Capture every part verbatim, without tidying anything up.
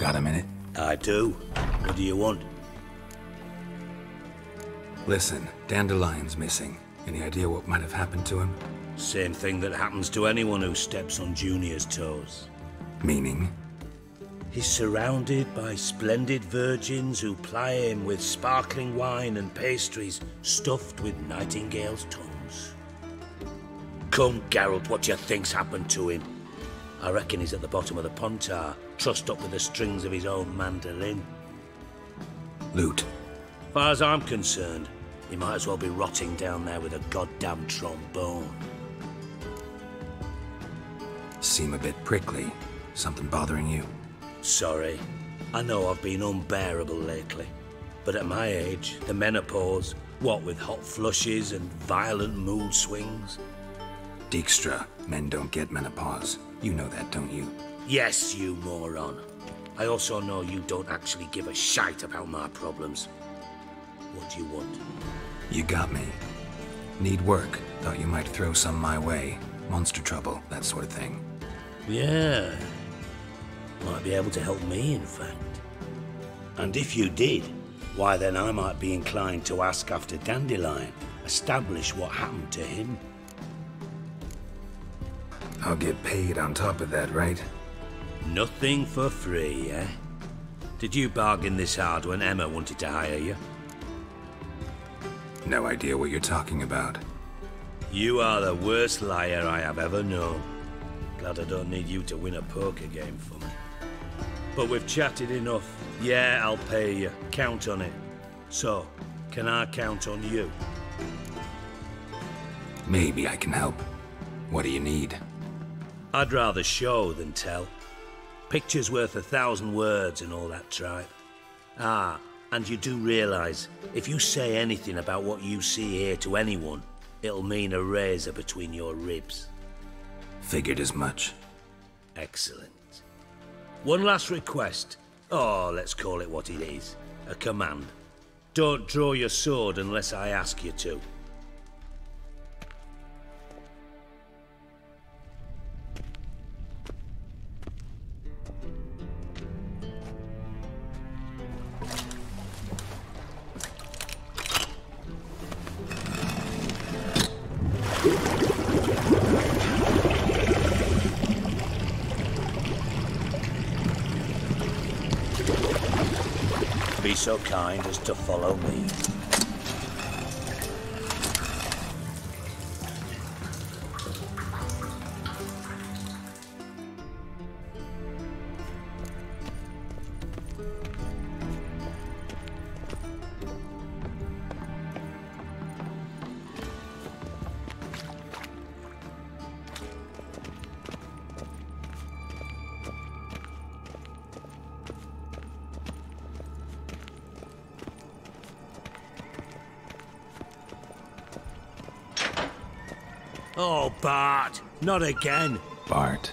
Got a minute? I do. What do you want? Listen, Dandelion's missing. Any idea what might have happened to him? Same thing that happens to anyone who steps on Junior's toes. Meaning? He's surrounded by splendid virgins who ply him with sparkling wine and pastries stuffed with nightingales' tongues. Come, Geralt, what do you think's happened to him? I reckon he's at the bottom of the Pontar, trussed up with the strings of his own mandolin. Loot. As far as I'm concerned, he might as well be rotting down there with a goddamn trombone. Seem a bit prickly. Something bothering you? Sorry. I know I've been unbearable lately. But at my age, the menopause, what with hot flushes and violent mood swings? Dijkstra, men don't get menopause. You know that, don't you? Yes, you moron. I also know you don't actually give a shite about my problems. What do you want? You got me. Need work. Thought you might throw some my way. Monster trouble, that sort of thing. Yeah. Might be able to help me, in fact. And if you did, why then I might be inclined to ask after Dandelion, establish what happened to him. I'll get paid on top of that, right? Nothing for free, eh? Did you bargain this hard when Emma wanted to hire you? No idea what you're talking about. You are the worst liar I have ever known. Glad I don't need you to win a poker game for me. But we've chatted enough. Yeah, I'll pay you. Count on it. So, can I count on you? Maybe I can help. What do you need? I'd rather show than tell. Picture's worth a thousand words and all that tripe. Ah, and you do realise, if you say anything about what you see here to anyone, it'll mean a razor between your ribs. Figured as much. Excellent. One last request. Oh, let's call it what it is. A command. Don't draw your sword unless I ask you to. So kind as to follow me. Oh, Bart! Not again! Bart.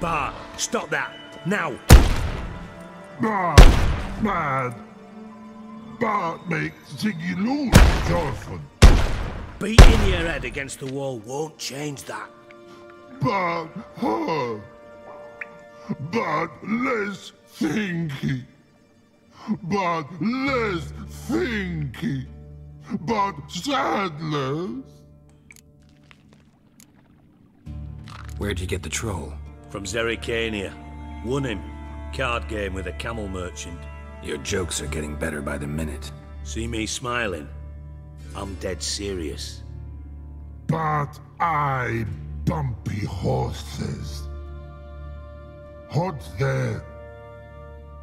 Bart, stop that! Now! Bart! Man! Bart makes Ziggy lose his orphan. Beating your head against the wall won't change that. Bart, huh? Bart, less thinky. Bart, less thinky. But sadness. Where'd you get the troll? From Zericania. Won him. Card game with a camel merchant. Your jokes are getting better by the minute. See me smiling? I'm dead serious. But I bumpy horses. Hot there.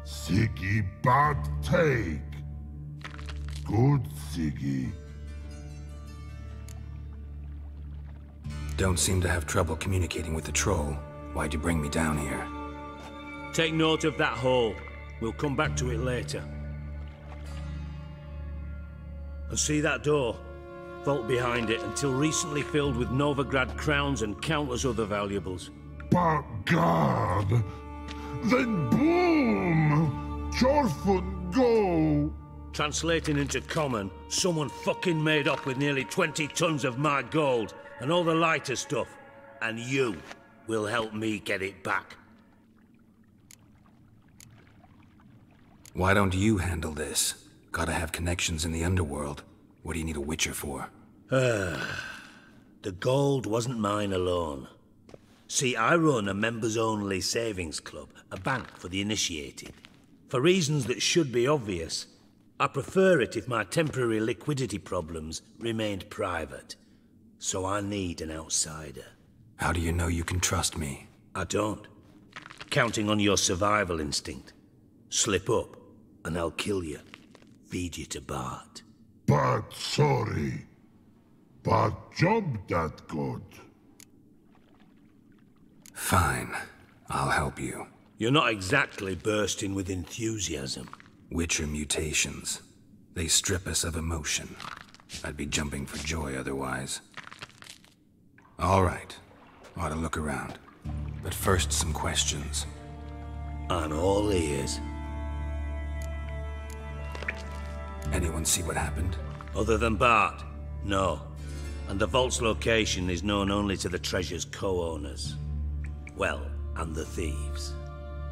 Siggy Bart take. Good, Ziggy. Don't seem to have trouble communicating with the troll. Why'd you bring me down here? Take note of that hole. We'll come back to it later. And see that door? Vault behind it, until recently filled with Novigrad crowns and countless other valuables. But God! Then boom! Chorfun, go! Translating into common, someone fucking made up with nearly twenty tons of my gold and all the lighter stuff. And you, will help me get it back. Why don't you handle this? Gotta have connections in the underworld. What do you need a Witcher for? The gold wasn't mine alone. See, I run a members-only savings club, a bank for the initiated. For reasons that should be obvious, I prefer it if my temporary liquidity problems remained private. So I need an outsider. How do you know you can trust me? I don't. Counting on your survival instinct. Slip up, and I'll kill you. Feed you to Bart. Bart, sorry. Bart job that good. Fine. I'll help you. You're not exactly bursting with enthusiasm. Witcher mutations. They strip us of emotion. I'd be jumping for joy otherwise. All right. Ought to look around. But first, some questions. On all ears. Anyone see what happened? Other than Bart? No. And the vault's location is known only to the treasure's co-owners. Well, and the thieves.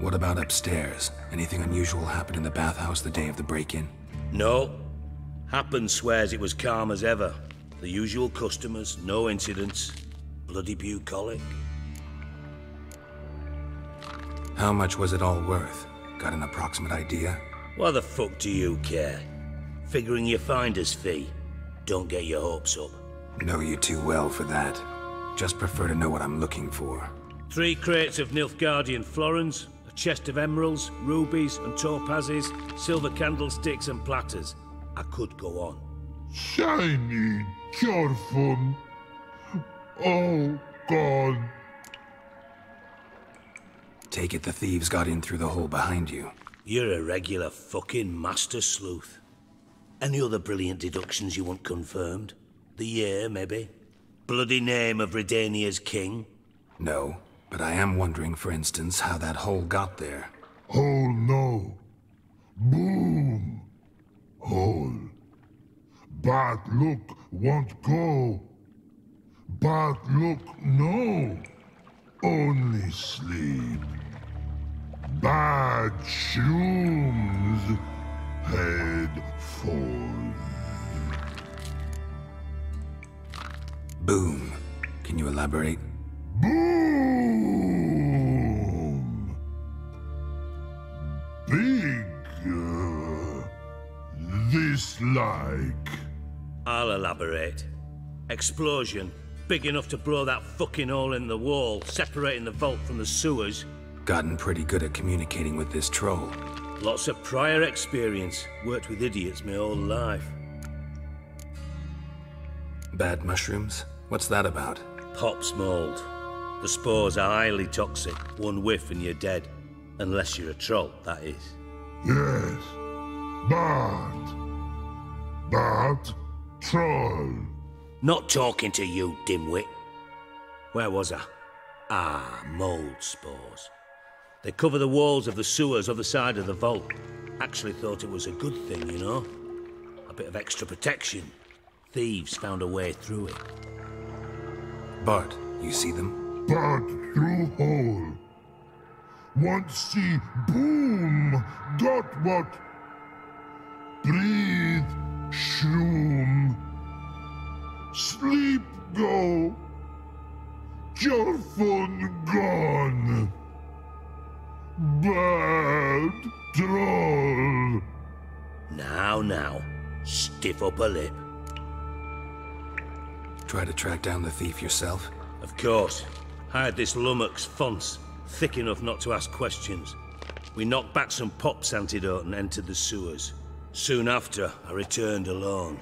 What about upstairs? Anything unusual happened in the bathhouse the day of the break-in? No. Happen swears it was calm as ever. The usual customers, no incidents. Bloody bucolic. How much was it all worth? Got an approximate idea? Why the fuck do you care? Figuring your finder's fee. Don't get your hopes up. Know you too well for that. Just prefer to know what I'm looking for. Three crates of Nilfgaardian florins, a chest of emeralds, rubies and topazes, silver candlesticks and platters. I could go on. Shiny, careful. Oh, God. Take it the thieves got in through the hole behind you. You're a regular fucking master sleuth. Any other brilliant deductions you want confirmed? The year, maybe? Bloody name of Redania's king? No. But I am wondering, for instance, how that hole got there. Hole no. Boom. Hole. Bad look won't go. Bad look no. Only sleep. Bad shrooms. Head fall. Boom. Can you elaborate? Boom! Big... Uh, this like... I'll elaborate. Explosion. Big enough to blow that fucking hole in the wall, separating the vault from the sewers. Gotten pretty good at communicating with this troll. Lots of prior experience. Worked with idiots my whole life. Bad mushrooms? What's that about? Pops mold. The spores are highly toxic. One whiff and you're dead. Unless you're a troll, that is. Yes. Bad. Bad troll. Not talking to you, dimwit. Where was I? Ah, mold spores. They cover the walls of the sewers other side of the vault. Actually thought it was a good thing, you know. A bit of extra protection. Thieves found a way through it. Bart, you see them? Bart through hole. Once see boom, got what? Breathe, shroom. Sleep go. Jorfun gone. Bad troll. Now, now. Stiff up a lip. Try to track down the thief yourself? Of course. Hired this lummox, Fonce, thick enough not to ask questions. We knocked back some pops antidote and entered the sewers. Soon after, I returned alone.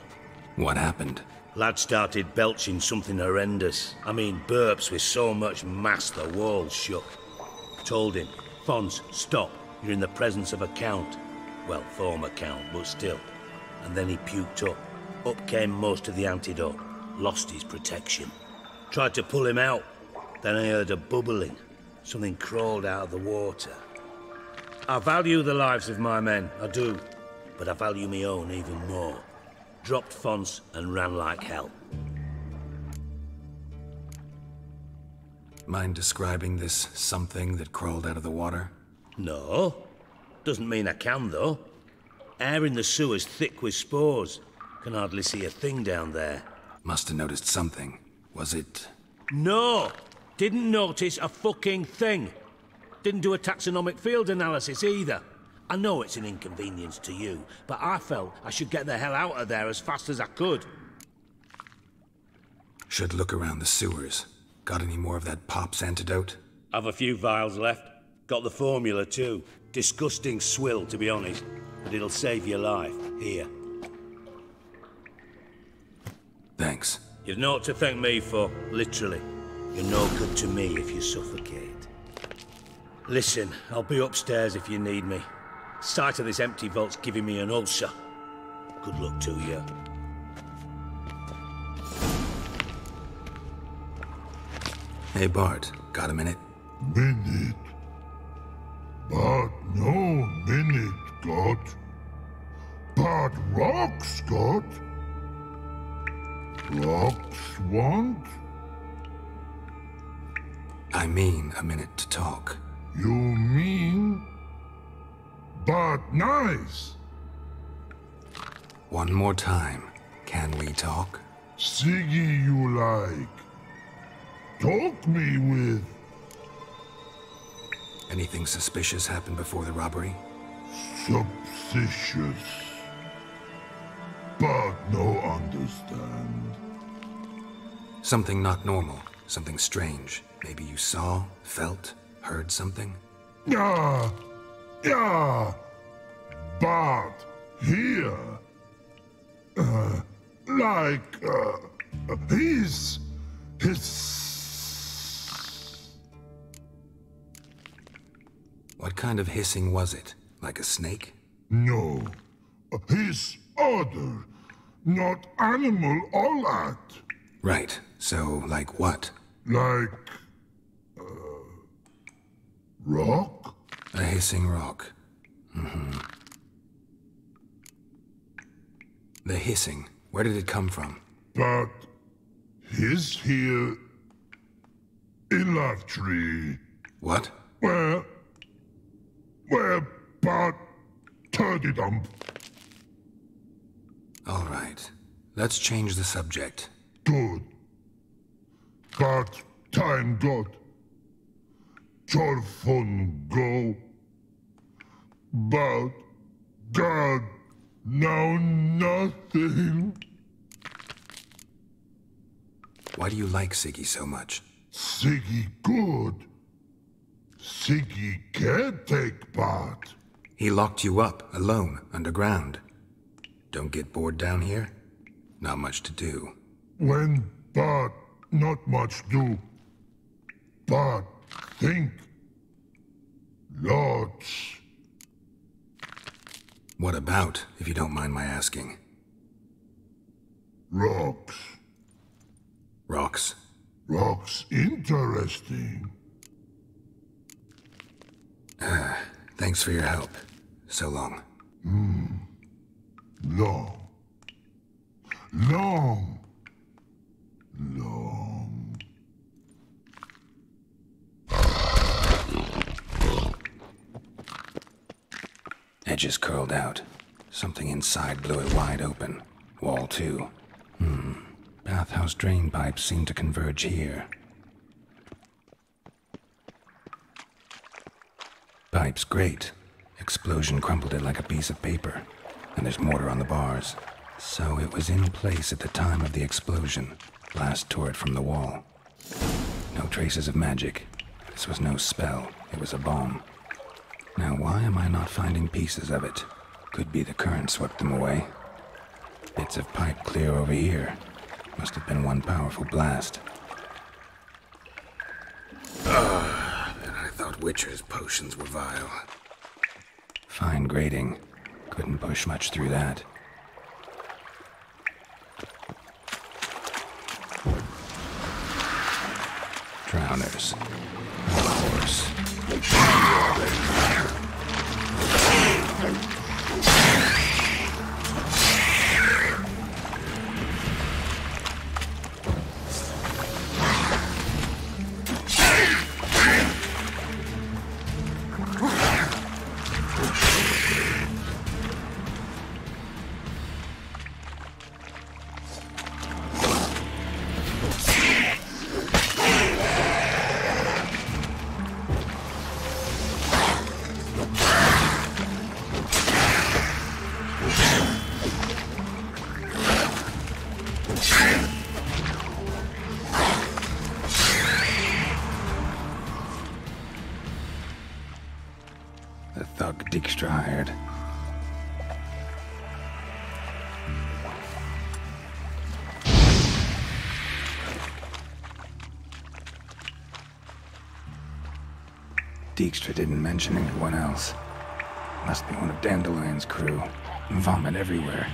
What happened? Lad started belching something horrendous. I mean, burps with so much mass the walls shook. Told him, Fonce, stop. You're in the presence of a count. Well, former count, but still. And then he puked up. Up came most of the antidote. Lost his protection. Tried to pull him out. Then I heard a bubbling. Something crawled out of the water. I value the lives of my men, I do. But I value my own even more. Dropped Fonce and ran like hell. Mind describing this something that crawled out of the water? No. Doesn't mean I can, though. Air in the sewer's thick with spores. Can hardly see a thing down there. Must have noticed something. Was it... No! Didn't notice a fucking thing. Didn't do a taxonomic field analysis either. I know it's an inconvenience to you, but I felt I should get the hell out of there as fast as I could. Should look around the sewers. Got any more of that pop's antidote? I've a few vials left. Got the formula too. Disgusting swill, to be honest. But it'll save your life. Here. Thanks. You've naught to thank me for, literally. You're no good to me if you suffocate. Listen, I'll be upstairs if you need me. Sight of this empty vault's giving me an ulcer. Good luck to you. Hey, Bart. Got a minute? Minute? Bart, no minute, Scott. Bart rocks, Scott. Rocks want? I mean a minute to talk. You mean? Bart nice. One more time. Can we talk? Siggy you like. Talk me with. Anything suspicious happened before the robbery? Suspicious. But no understand. Something not normal. Something strange. Maybe you saw, felt, heard something? Yeah. Yeah. Bart. Here. Uh, like, uh, his... His... What kind of hissing was it? Like a snake? No. His odor. Not animal all that. Right. So, like what? Like... Uh, rock? A hissing rock. Mm-hmm. The hissing. Where did it come from? But... his here... Electric. What? Where... Where Bart turned it up. All right. Let's change the subject. Good. Bart time got. Chorfun go. Bart God now nothing. Why do you like Siggy so much? Siggy good. Siggy can't take part. He locked you up, alone, underground. Don't get bored down here? Not much to do. When Bart not much do, Bart think. Lots. What about, if you don't mind my asking? Rocks. Rocks? Rocks interesting. Uh, thanks for your help. So long. Mm. Long. Long. Long. Edges curled out. Something inside blew it wide open. Wall too. Hmm. Bathhouse drain pipes seem to converge here. Pipe's great. Explosion crumpled it like a piece of paper. And there's mortar on the bars. So it was in place at the time of the explosion. Blast tore it from the wall. No traces of magic. This was no spell. It was a bomb. Now why am I not finding pieces of it? Could be the current swept them away. Bits of pipe clear over here. Must have been one powerful blast. Ugh. Witcher's potions were vile. Fine grating. Couldn't push much through that. Drowners. Of course. the thug Dijkstra hired. Dijkstra didn't mention anyone else. Must be one of Dandelion's crew. Vomit everywhere.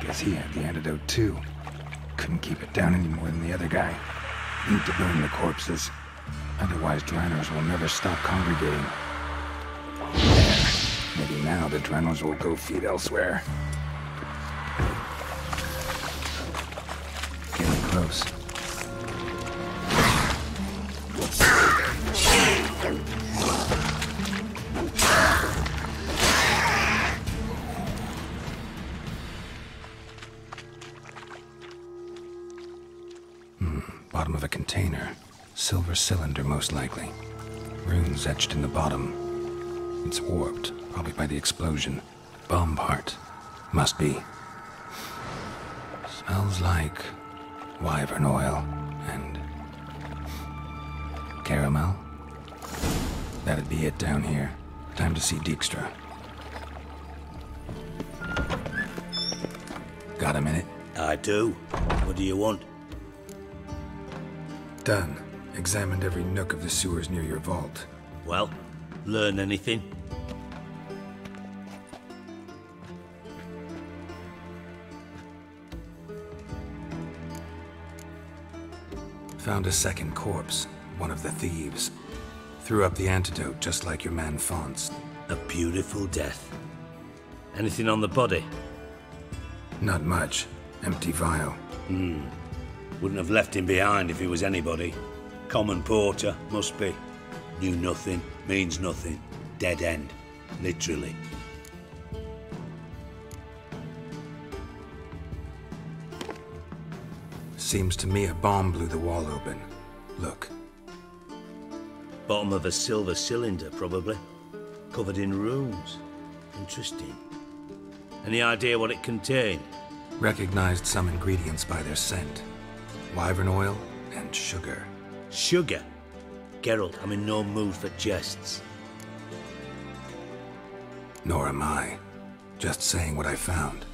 Guess he had the antidote too. Couldn't keep it down any more than the other guy. Need to burn the corpses. Otherwise, Draenors will never stop congregating. There. Maybe now the Draenors will go feed elsewhere. Getting close. Bottom of a container. Silver cylinder, most likely. Runes etched in the bottom. It's warped, probably by the explosion. Bomb part. Must be. Smells like wyvern oil and caramel. That'd be it down here. Time to see Dijkstra. Got a minute? I do. What do you want? Done. Examined every nook of the sewers near your vault. Well, learn anything? Found a second corpse, one of the thieves. Threw up the antidote just like your man Fonz. A beautiful death. Anything on the body? Not much. Empty vial. Hmm. Wouldn't have left him behind if he was anybody. Common porter, must be. Knew nothing, means nothing. Dead end, literally. Seems to me a bomb blew the wall open. Look. Bottom of a silver cylinder, probably. Covered in runes. Interesting. Any idea what it contained? Recognized some ingredients by their scent. Wyvern oil and sugar. Sugar? Geralt, I'm in no mood for jests. Nor am I. Just saying what I found.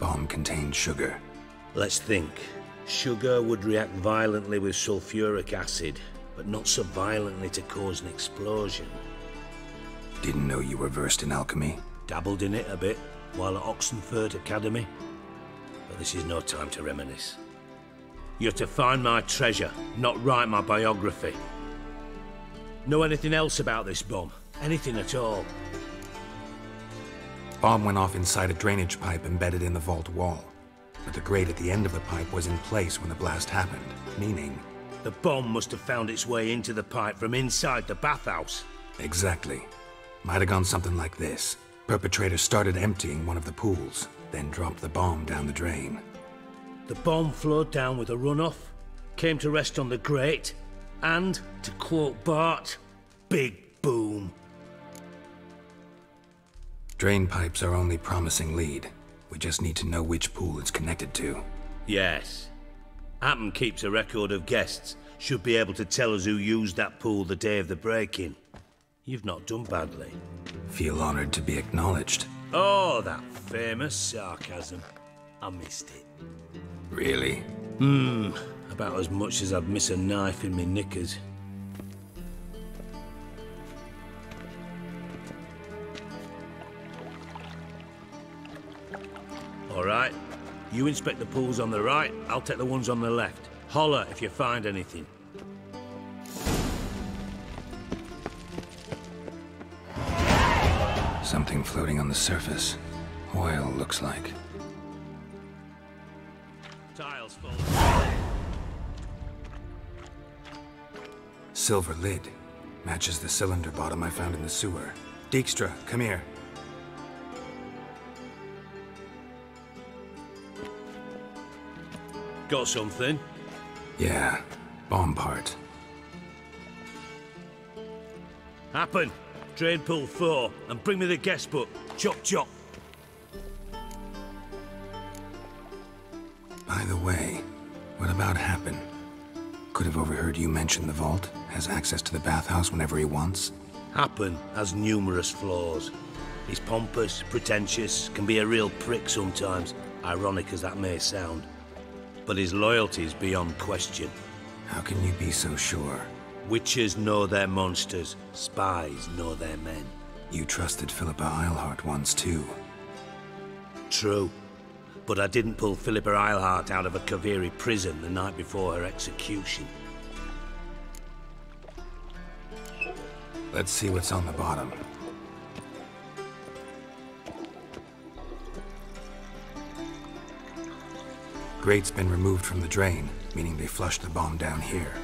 Bomb contained sugar. Let's think. Sugar would react violently with sulfuric acid, but not so violently to cause an explosion. Didn't know you were versed in alchemy? Dabbled in it a bit, while at Oxenfurt Academy. But this is no time to reminisce. You're to find my treasure, not write my biography. Know anything else about this bomb? Anything at all? Bomb went off inside a drainage pipe embedded in the vault wall. But the grate at the end of the pipe was in place when the blast happened, meaning... The bomb must have found its way into the pipe from inside the bathhouse. Exactly. Might have gone something like this. Perpetrator started emptying one of the pools, then dropped the bomb down the drain. The bomb flowed down with a runoff, came to rest on the grate, and, to quote Bart, big boom. Drain pipes are only promising lead. We just need to know which pool it's connected to. Yes. Appen keeps a record of guests. Should be able to tell us who used that pool the day of the break-in. You've not done badly. Feel honored to be acknowledged. Oh, that famous sarcasm. I missed it. Really? Hmm, about as much as I'd miss a knife in me knickers. Alright, you inspect the pools on the right, I'll take the ones on the left. Holler if you find anything. Something floating on the surface. Oil, looks like. Silver lid. Matches the cylinder bottom I found in the sewer. Dijkstra, come here. Got something? Yeah, bomb part. Happen. Drain pool four, and bring me the guest book. Chop chop. By the way, what about Happen? Could have overheard you mention the vault, has access to the bathhouse whenever he wants. Happen has numerous flaws. He's pompous, pretentious, can be a real prick sometimes, ironic as that may sound. But his loyalty is beyond question. How can you be so sure? Witchers know their monsters, spies know their men. You trusted Philippa Eilhart once too. True. But I didn't pull Philippa Eilhart out of a Kaviri prison the night before her execution. Let's see what's on the bottom. Grate's been removed from the drain, meaning they flushed the bomb down here.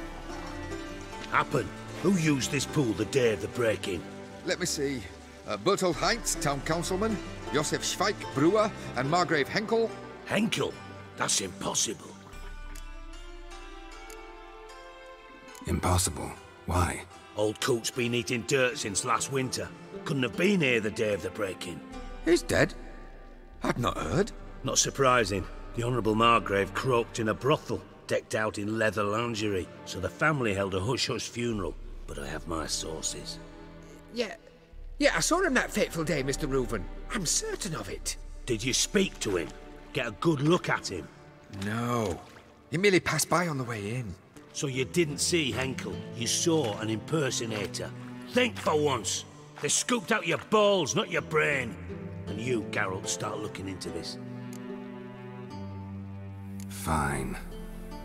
Happen? Who used this pool the day of the break-in? Let me see. Uh, Bertolt Heinz, town councilman, Josef Schweik, brewer, and Margrave Henckel. Henckel? That's impossible. Impossible? Why? Old Coot's been eating dirt since last winter. Couldn't have been here the day of the break-in. He's dead? I'd not heard. Not surprising. The Honourable Margrave croaked in a brothel, decked out in leather lingerie, so the family held a hush-hush funeral. But I have my sources. Yeah. Yeah, I saw him that fateful day, Mister Reuven. I'm certain of it. Did you speak to him? Get a good look at him? No. He merely passed by on the way in. So you didn't see Henckel. You saw an impersonator. Think for once. They scooped out your balls, not your brain. And you, Geralt, start looking into this. Fine.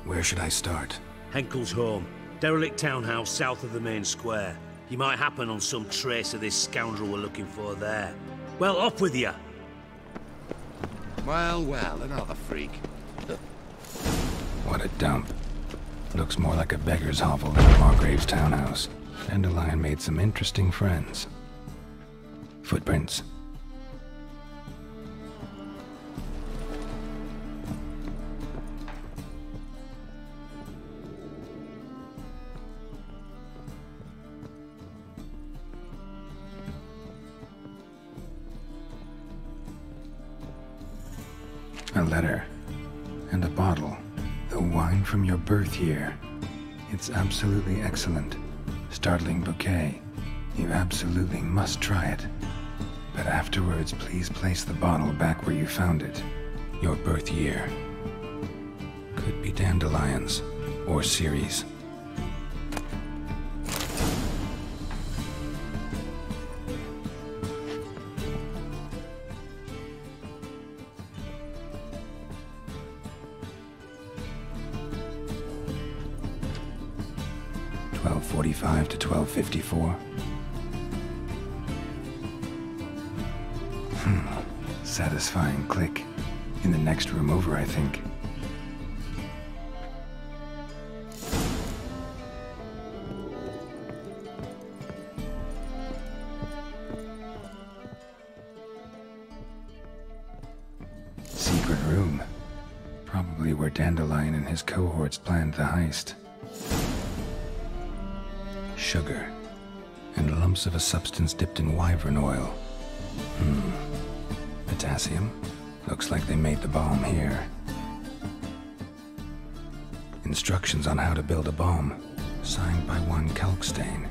Where should I start? Henkel's home. Derelict townhouse south of the main square. You might happen on some trace of this scoundrel we're looking for there. Well, off with you. Well, well, another freak. What a dump. Looks more like a beggar's hovel than Margrave's townhouse. Dandelion made some interesting friends. Footprints. A letter. And a bottle. The wine from your birth year. It's absolutely excellent. Startling bouquet. You absolutely must try it. But afterwards, please place the bottle back where you found it. Your birth year. Could be Dandelion's. Or Ciri's. twelve forty-five to twelve fifty-four. Hmm. Satisfying click. In the next room over, I think. Secret room. Probably where Dandelion and his cohorts planned the heist. Sugar, and lumps of a substance dipped in wyvern oil. Hmm. Potassium? Looks like they made the bomb here. Instructions on how to build a bomb, signed by one Kalkstain.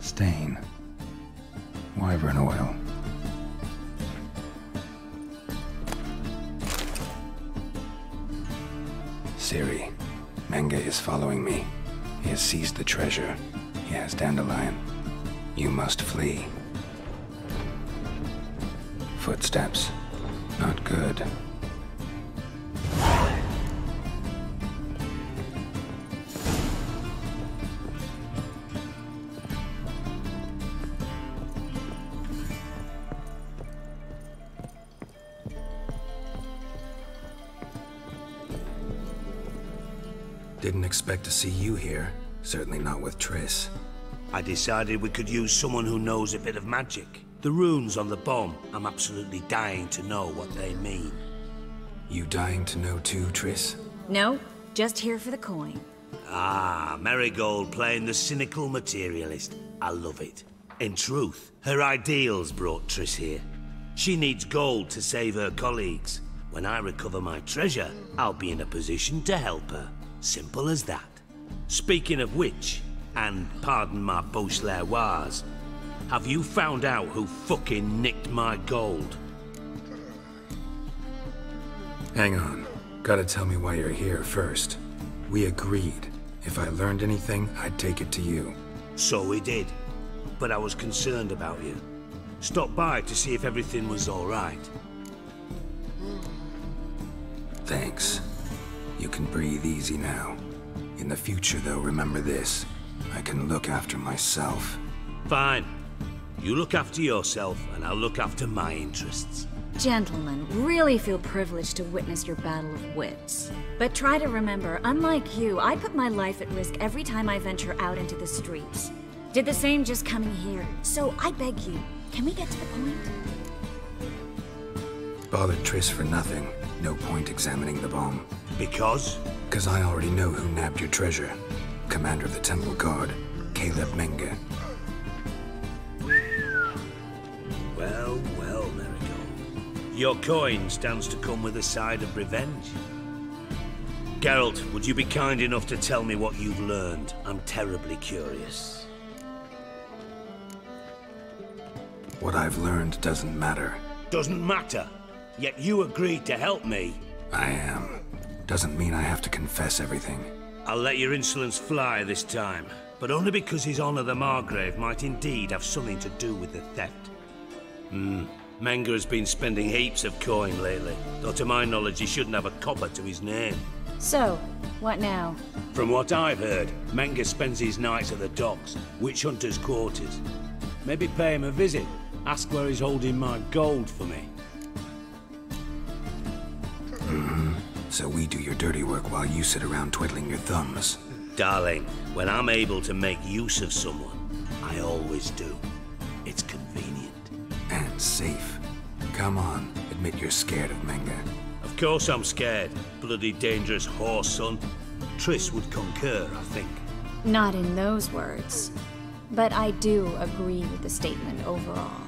Stain. Wyvern oil. Ciri. Menge is following me. He has seized the treasure. He has Dandelion. You must flee. Footsteps. Not good. Didn't expect to see you here. Certainly not with Triss. I decided we could use someone who knows a bit of magic. The runes on the bomb, I'm absolutely dying to know what they mean. You dying to know too, Triss? No, just here for the coin. Ah, Merigold playing the cynical materialist. I love it. In truth, her ideals brought Triss here. She needs gold to save her colleagues. When I recover my treasure, I'll be in a position to help her. Simple as that. Speaking of which, and pardon my Beauslerois, have you found out who fucking nicked my gold? Hang on. Gotta tell me why you're here first. We agreed. If I learned anything, I'd take it to you. So we did. But I was concerned about you. Stopped by to see if everything was all right. Thanks. You can breathe easy now. In the future, though, remember this. I can look after myself. Fine. You look after yourself, and I'll look after my interests. Gentlemen, really feel privileged to witness your battle of wits. But try to remember, unlike you, I put my life at risk every time I venture out into the streets. Did the same just coming here. So I beg you, can we get to the point? Bothered Triss for nothing. No point examining the bomb. Because? Because I already know who nabbed your treasure. Commander of the Temple Guard, Caleb Menge. Well, well, Merigold. Your coin stands to come with a side of revenge. Geralt, would you be kind enough to tell me what you've learned? I'm terribly curious. What I've learned doesn't matter. Doesn't matter? Yet you agreed to help me. I am. Doesn't mean I have to confess everything. I'll let your insolence fly this time, but only because His Honor the Margrave might indeed have something to do with the theft. Hmm. Menge has been spending heaps of coin lately, though to my knowledge he shouldn't have a copper to his name. So, what now? From what I've heard, Menge spends his nights at the docks, witch hunter's quarters. Maybe pay him a visit, ask where he's holding my gold for me. Mm-hmm. So we do your dirty work while you sit around twiddling your thumbs. Darling, when I'm able to make use of someone, I always do. It's convenient. And safe. Come on, admit you're scared of Menge. Of course I'm scared. Bloody dangerous horse, son. Triss would concur, I think. Not in those words. But I do agree with the statement overall.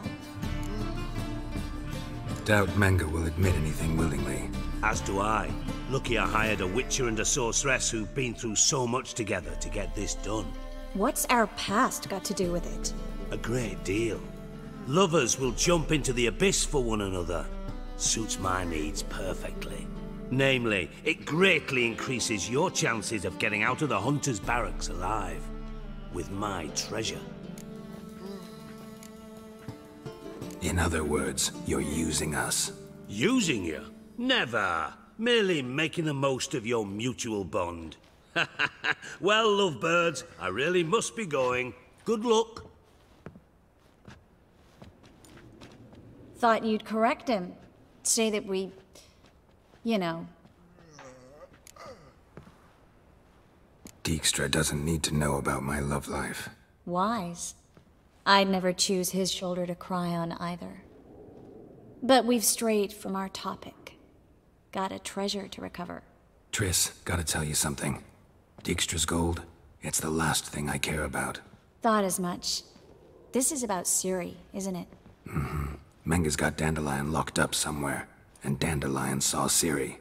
Doubt Menge will admit anything willingly. As do I. Lucky I hired a witcher and a sorceress who've been through so much together to get this done. What's our past got to do with it? A great deal. Lovers will jump into the abyss for one another. Suits my needs perfectly. Namely, it greatly increases your chances of getting out of the hunter's barracks alive. With my treasure. In other words, you're using us. Using you? Never! Merely making the most of your mutual bond. Well, lovebirds, I really must be going. Good luck. Thought you'd correct him. Say that we... you know. Dijkstra doesn't need to know about my love life. Wise. I'd never choose his shoulder to cry on either. But we've strayed from our topic. Got a treasure to recover. Triss, gotta tell you something. Dijkstra's gold, it's the last thing I care about. Thought as much. This is about Ciri, isn't it? Mm-hmm. Menge's got Dandelion locked up somewhere, and Dandelion saw Ciri.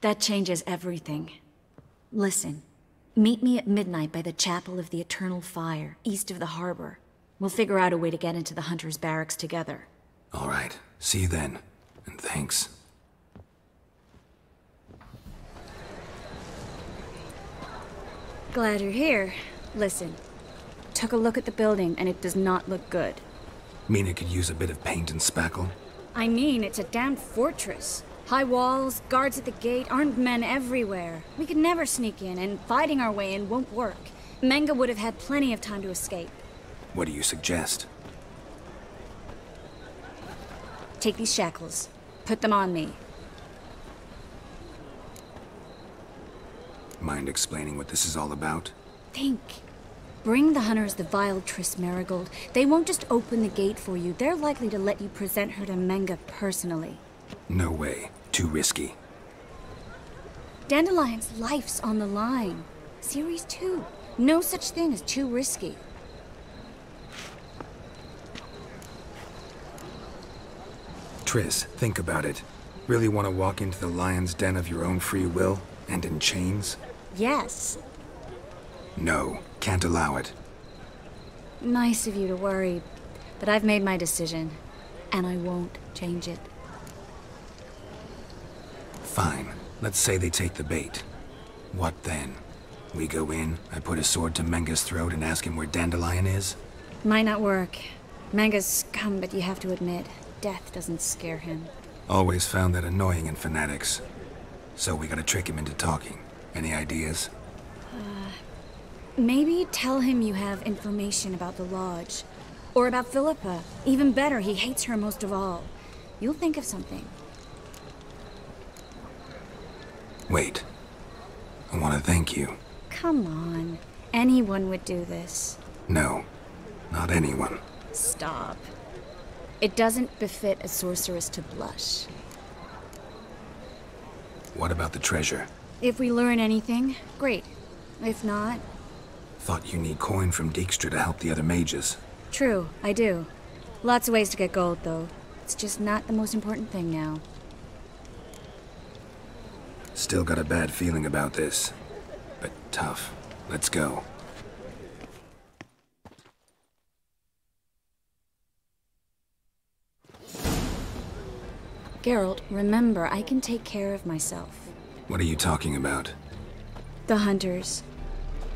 That changes everything. Listen, meet me at midnight by the Chapel of the Eternal Fire, east of the harbor. We'll figure out a way to get into the Hunter's Barracks together. All right, see you then, and thanks. Glad you're here. Listen, took a look at the building and it does not look good. Mean it could use a bit of paint and spackle? I mean, it's a damn fortress. High walls, guards at the gate, armed men everywhere. We could never sneak in, and fighting our way in won't work. Menge would have had plenty of time to escape. What do you suggest? Take these shackles. Put them on me. Mind explaining what this is all about? Think. Bring the hunters the vile Triss Merigold. They won't just open the gate for you. They're likely to let you present her to Menge personally. No way. Too risky. Dandelion's life's on the line. Series two. No such thing as too risky. Triss, think about it. Really want to walk into the lion's den of your own free will? And in chains? Yes. No, can't allow it. Nice of you to worry, but I've made my decision, and I won't change it. Fine. Let's say they take the bait. What then? We go in, I put a sword to Menge's throat and ask him where Dandelion is? Might not work. Menge's scum, but you have to admit, death doesn't scare him. Always found that annoying in fanatics. So we gotta trick him into talking. Any ideas? Uh, maybe tell him you have information about the Lodge. Or about Philippa. Even better, he hates her most of all. You'll think of something. Wait. I want to thank you. Come on. Anyone would do this. No. Not anyone. Stop. It doesn't befit a sorceress to blush. What about the treasure? If we learn anything, great. If not... Thought you need coin from Dijkstra to help the other mages. True, I do. Lots of ways to get gold, though. It's just not the most important thing now. Still got a bad feeling about this. But tough. Let's go. Geralt, remember, I can take care of myself. What are you talking about? The hunters.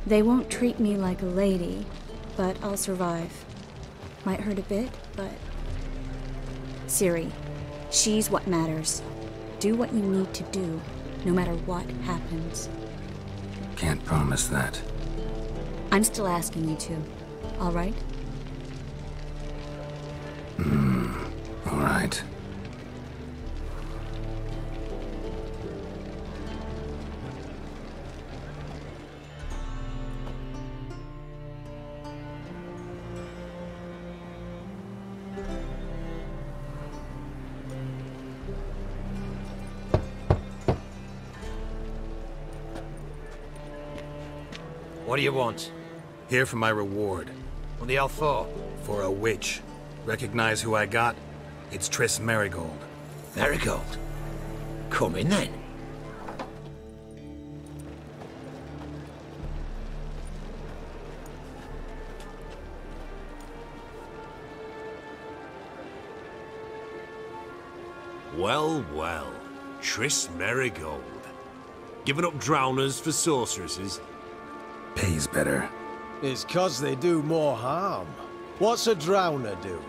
They won't treat me like a lady, but I'll survive. Might hurt a bit, but... Ciri, she's what matters. Do what you need to do. No matter what happens. Can't promise that. I'm still asking you to, all right? Mm, all right. What do you want? Here for my reward. On the L four? For a witch. Recognize who I got? It's Triss Merigold. Merigold? Come in then. Well, well. Triss Merigold. Giving up drowners for sorceresses? Pays better. It's cause they do more harm. What's a drowner do?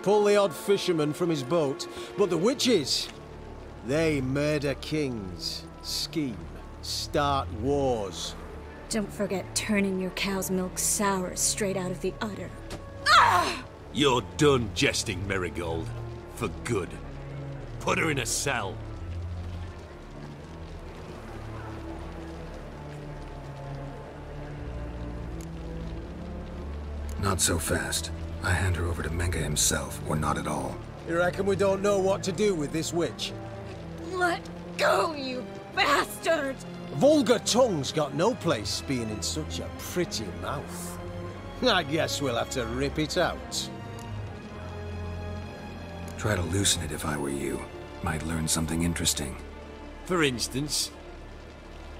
Pull the odd fisherman from his boat, but the witches, they murder kings, scheme, start wars. Don't forget turning your cow's milk sour straight out of the udder. Ah! You're done jesting, Merigold. For good. Put her in a cell. Not so fast. I hand her over to Menge himself, or not at all. You reckon we don't know what to do with this witch? Let go, you bastard! Vulgar tongue's got no place being in such a pretty mouth. I guess we'll have to rip it out. Try to loosen it if I were you. Might learn something interesting. For instance?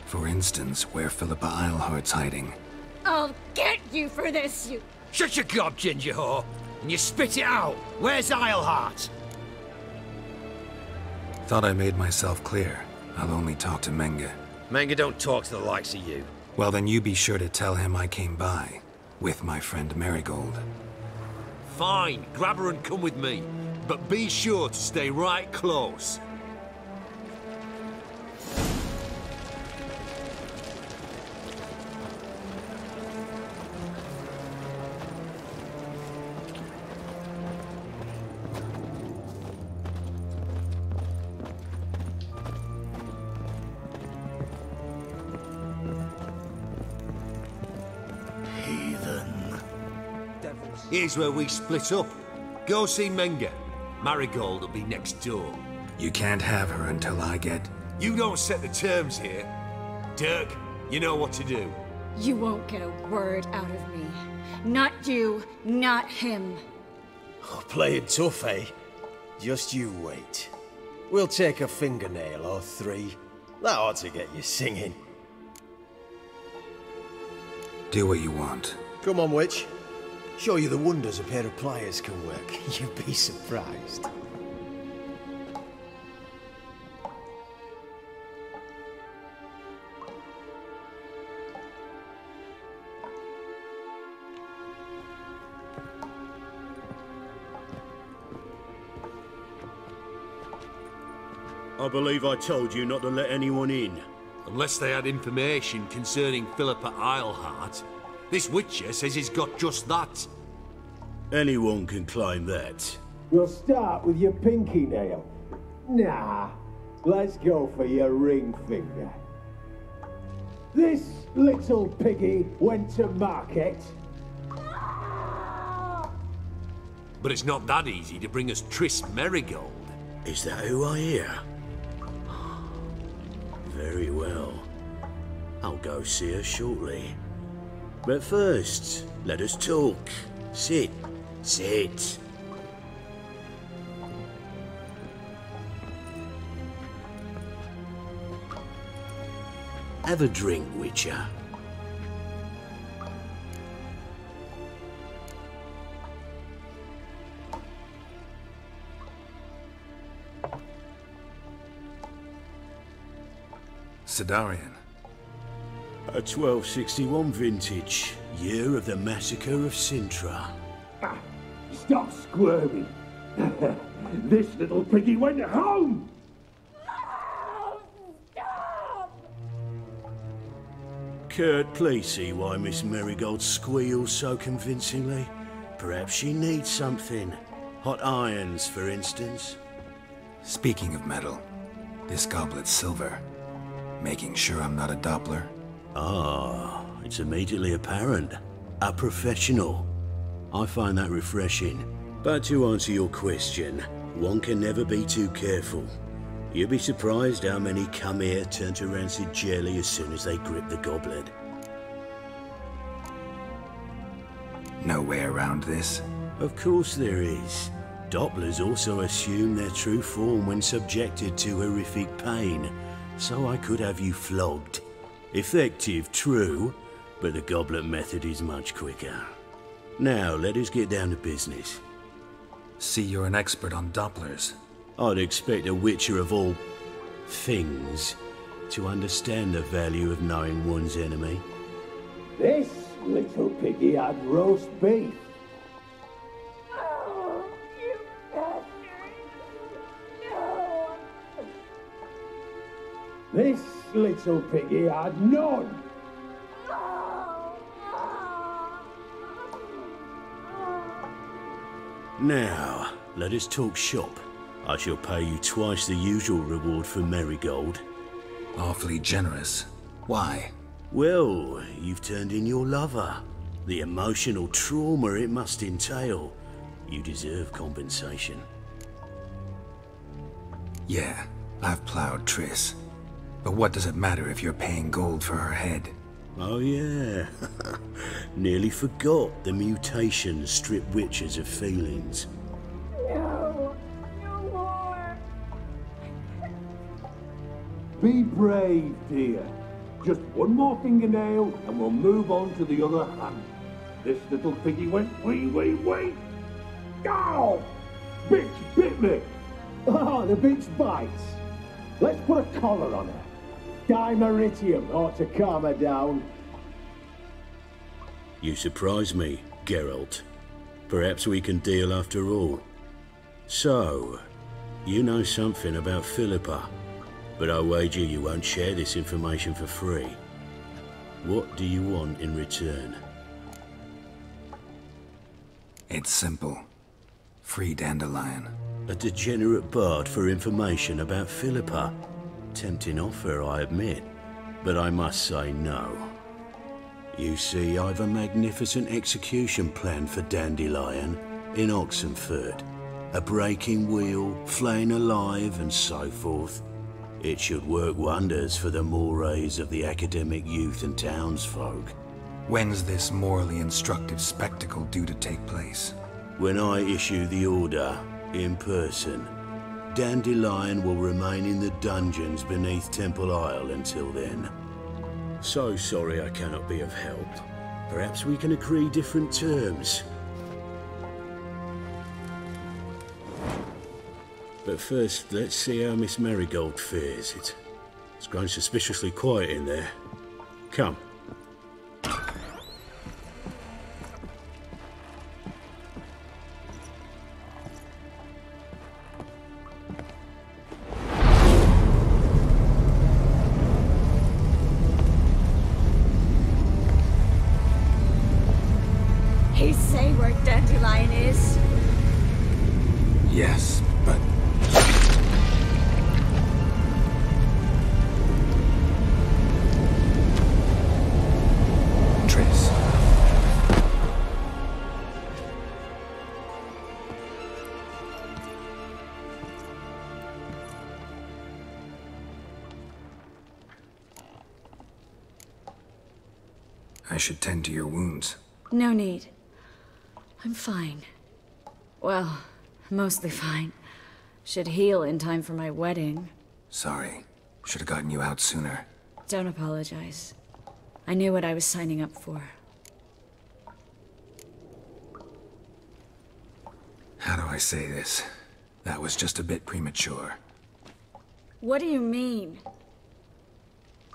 For instance, where Philippa Eilhart's hiding. I'll get you for this, you... Shut your gob, ginger whore! And you spit it out! Where's Eilhart? Thought I made myself clear. I'll only talk to Menge. Menge don't talk to the likes of you. Well, then you be sure to tell him I came by. With my friend Merigold. Fine. Grab her and come with me. But be sure to stay right close. Here's where we split up. Go see Menge. Merigold will be next door. You can't have her until I get... You don't set the terms here. Dirk, you know what to do. You won't get a word out of me. Not you, not him. Oh, playing tough, eh? Just you wait. We'll take a fingernail or three. That ought to get you singing. Do what you want. Come on, witch. Show you the wonders a pair of pliers can work. You'd be surprised. I believe I told you not to let anyone in. Unless they had information concerning Philippa Eilhart. This Witcher says he's got just that. Anyone can claim that. You'll start with your pinky nail. Nah, let's go for your ring finger. This little piggy went to market. But it's not that easy to bring us Triss Merigold. Is that who I hear? Very well. I'll go see her shortly. But first, let us talk. Sit. Sit. Have a drink, Witcher. Sedarian. A twelve sixty-one vintage, year of the massacre of Sintra. Ah, stop squirming. This little piggy went home! No, stop! Kurt, please see why Miss Merigold squeals so convincingly. Perhaps she needs something. Hot irons, for instance. Speaking of metal, this goblet's silver. Making sure I'm not a Doppler. Ah, it's immediately apparent. A professional. I find that refreshing. But to answer your question, one can never be too careful. You'd be surprised how many come here turn to rancid jelly as soon as they grip the goblet. No way around this? Of course there is. Dopplers also assume their true form when subjected to horrific pain. So I could have you flogged. Effective, true, but the goblet method is much quicker. Now, let us get down to business. See, you're an expert on Dopplers. I'd expect a Witcher of all things to understand the value of knowing one's enemy. This little piggy had roast beef. This little piggy had none! Now, let us talk shop. I shall pay you twice the usual reward for Merigold. Awfully generous. Why? Well, you've turned in your lover. The emotional trauma it must entail. You deserve compensation. Yeah, I've plowed Triss. But what does it matter if you're paying gold for her head? Oh yeah, nearly forgot the mutations strip witches of feelings. No, no more. Be brave, dear. Just one more fingernail and we'll move on to the other hand. This little piggy went wee wee wee. Ow! Bitch bit me! Oh, the bitch bites. Let's put a collar on her. Dimeritium ought to calm her down. You surprise me, Geralt. Perhaps we can deal after all. So, you know something about Philippa, but I wager you won't share this information for free. What do you want in return? It's simple. Free Dandelion. A degenerate bard for information about Philippa. Tempting offer, I admit, but I must say no. You see, I've a magnificent execution plan for Dandelion in Oxenfurt. A breaking wheel, flaying alive, and so forth. It should work wonders for the mores of the academic youth and townsfolk. When's this morally instructive spectacle due to take place? When I issue the order, in person. Dandelion will remain in the dungeons beneath Temple Isle until then. So sorry I cannot be of help. Perhaps we can agree different terms. But first, let's see how Miss Merigold fears it. It's grown suspiciously quiet in there. Come. He say where Dandelion is? Yes, but... Triss. I should tend to your wounds. No need. I'm fine. Well, mostly fine. Should heal in time for my wedding. Sorry. Should have gotten you out sooner. Don't apologize. I knew what I was signing up for. How do I say this? That was just a bit premature. What do you mean?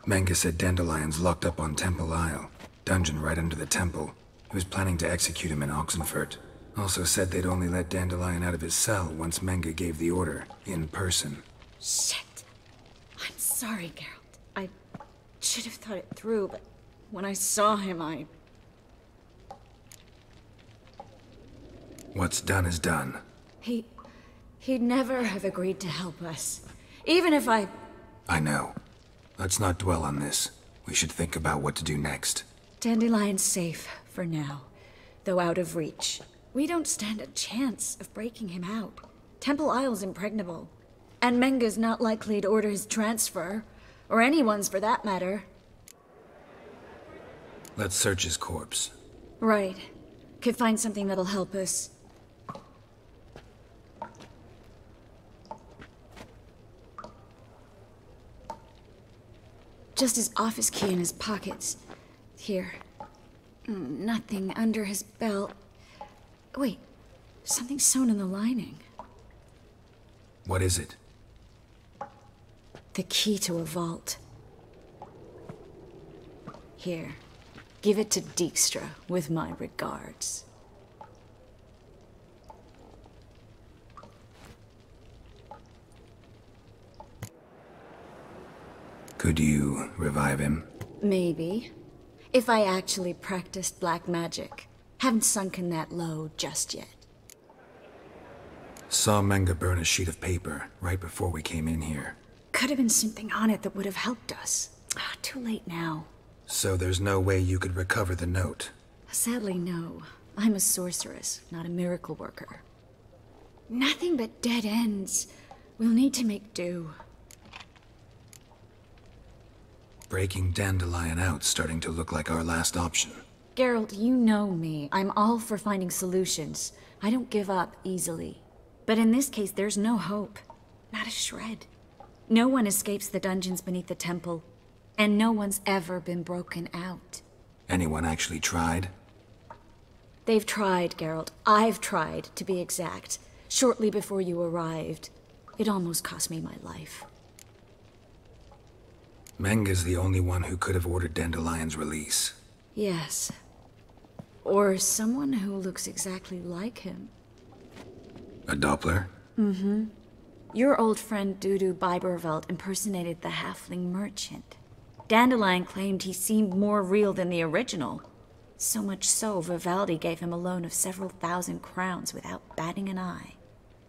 Menge said Dandelion's locked up on Temple Isle. Dungeon right under the temple. He was planning to execute him in Oxenfurt. Also said they'd only let Dandelion out of his cell once Menge gave the order, in person. Shit. I'm sorry, Geralt. I should have thought it through, but when I saw him, I... What's done is done. He... he'd never have agreed to help us. Even if I... I know. Let's not dwell on this. We should think about what to do next. Dandelion's safe. For now, though out of reach. We don't stand a chance of breaking him out. Temple Isle's impregnable, and Menge's not likely to order his transfer, or anyone's for that matter. Let's search his corpse. Right. Could find something that'll help us. Just his office key in his pockets. Here. Nothing under his belt. Wait, something sewn in the lining. What is it? The key to a vault. Here, give it to Dijkstra with my regards. Could you revive him? Maybe. If I actually practiced black magic. Haven't sunken that low just yet. Saw Menge burn a sheet of paper right before we came in here. Could have been something on it that would have helped us. Ah, too late now. So there's no way you could recover the note? Sadly, no. I'm a sorceress, not a miracle worker. Nothing but dead ends. We'll need to make do. Breaking Dandelion out's starting to look like our last option. Geralt, you know me. I'm all for finding solutions. I don't give up easily. But in this case, there's no hope. Not a shred. No one escapes the dungeons beneath the temple. And no one's ever been broken out. Anyone actually tried? They've tried, Geralt. I've tried, to be exact. Shortly before you arrived. It almost cost me my life. Menge's the only one who could have ordered Dandelion's release. Yes. Or someone who looks exactly like him. A Doppler? Mm-hmm. Your old friend Dudu Biberveld impersonated the halfling merchant. Dandelion claimed he seemed more real than the original. So much so, Vivaldi gave him a loan of several thousand crowns without batting an eye.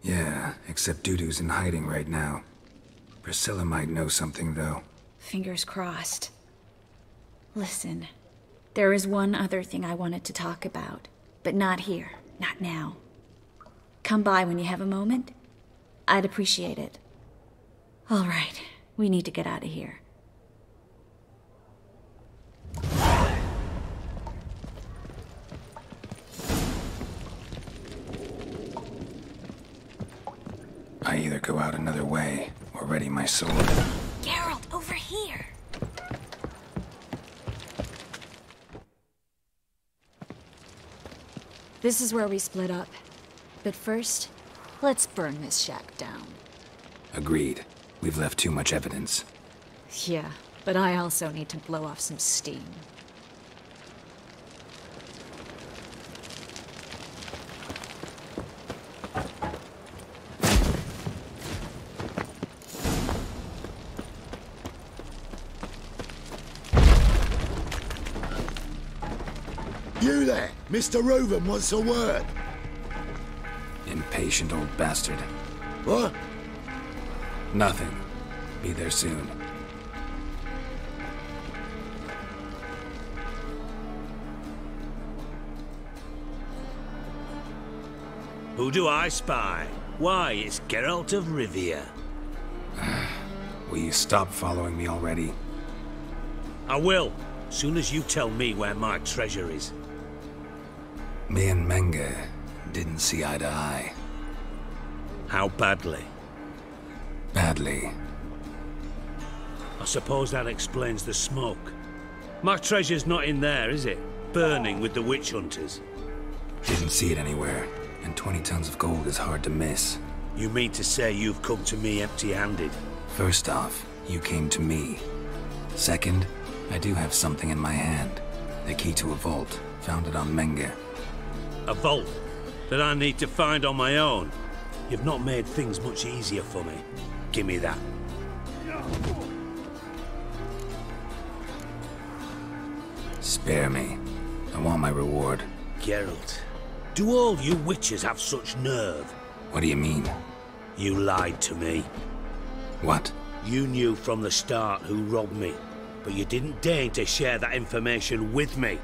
Yeah, except Dudu's in hiding right now. Priscilla might know something, though. Fingers crossed. Listen, there is one other thing I wanted to talk about, but not here, not now. Come by when you have a moment. I'd appreciate it. All right, we need to get out of here. I either go out another way or ready my sword. Geralt, over here! This is where we split up. But first, let's burn this shack down. Agreed. We've left too much evidence. Yeah, but I also need to blow off some steam. You there! Mister Reuven wants a word! Impatient old bastard. What? Nothing. Be there soon. Who do I spy? Why, it's Geralt of Rivia. Will you stop following me already? I will, soon as you tell me where my treasure is. Me and Menge didn't see eye to eye. How badly? Badly. I suppose that explains the smoke. My treasure's not in there, is it? Burning with the witch hunters. Didn't see it anywhere, and twenty tons of gold is hard to miss. You mean to say you've come to me empty-handed? First off, you came to me. Second, I do have something in my hand. The key to a vault, founded on Menge. A vault that I need to find on my own. You've not made things much easier for me. Give me that. Spare me. I want my reward. Geralt, do all you witches have such nerve? What do you mean? You lied to me. What? You knew from the start who robbed me, but you didn't deign to share that information with me.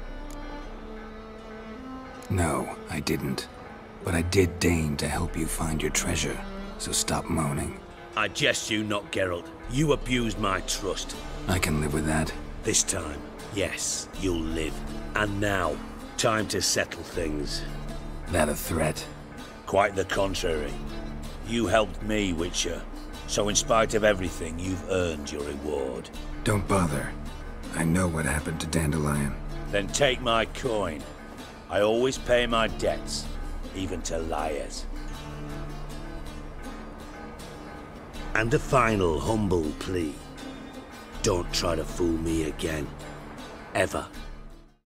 No, I didn't. But I did deign to help you find your treasure, so stop moaning. I jest you not, Geralt. You abused my trust. I can live with that. This time, yes, you'll live. And now, time to settle things. That a threat? Quite the contrary. You helped me, Witcher. So in spite of everything, you've earned your reward. Don't bother. I know what happened to Dandelion. Then take my coin. I always pay my debts. Even to liars. And a final humble plea. Don't try to fool me again. Ever.